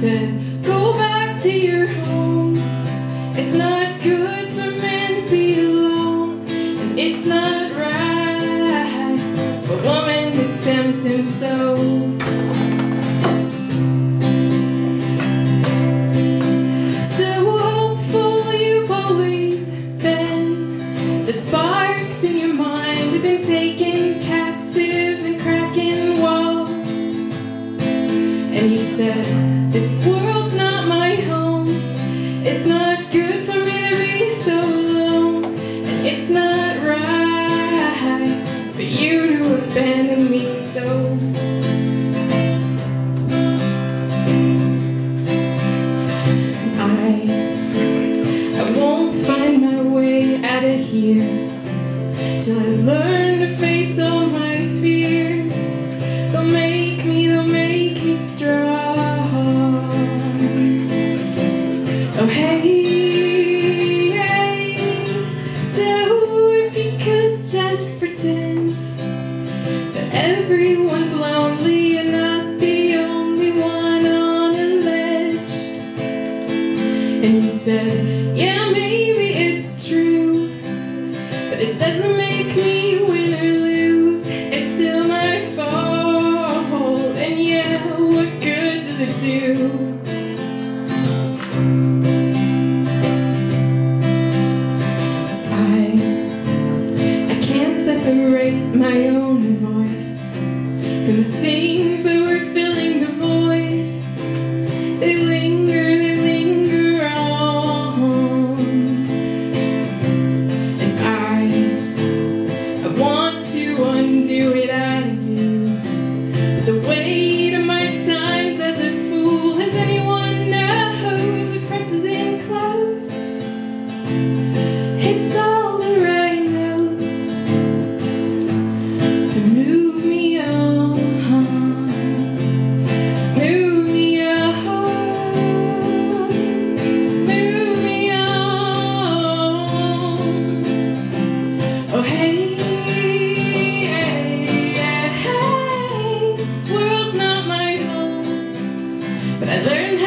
Said, go back to your homes. It's not good for men to be alone, and it's not right for a woman to tempt him so. So hopeful you've always been. The sparks in your mind have been taken captives and cracking walls. And he said, this world's not my home. It's not good for me to be so alone, and it's not right for you to abandon me so. I won't find my way out of here till I learn to face all my fears. They'll make me strong. Just pretend that everyone's lonely, you're not the only one on a ledge. And you said, yeah, maybe it's true, but it doesn't make me win or lose. It's still my fault, and yeah, what good does it do? Separate my own voice from the things that were filling the void. They linger on. And I want to undo it, I do. But the weight of my times as a fool, as anyone knows, it presses in close. It's all I learned.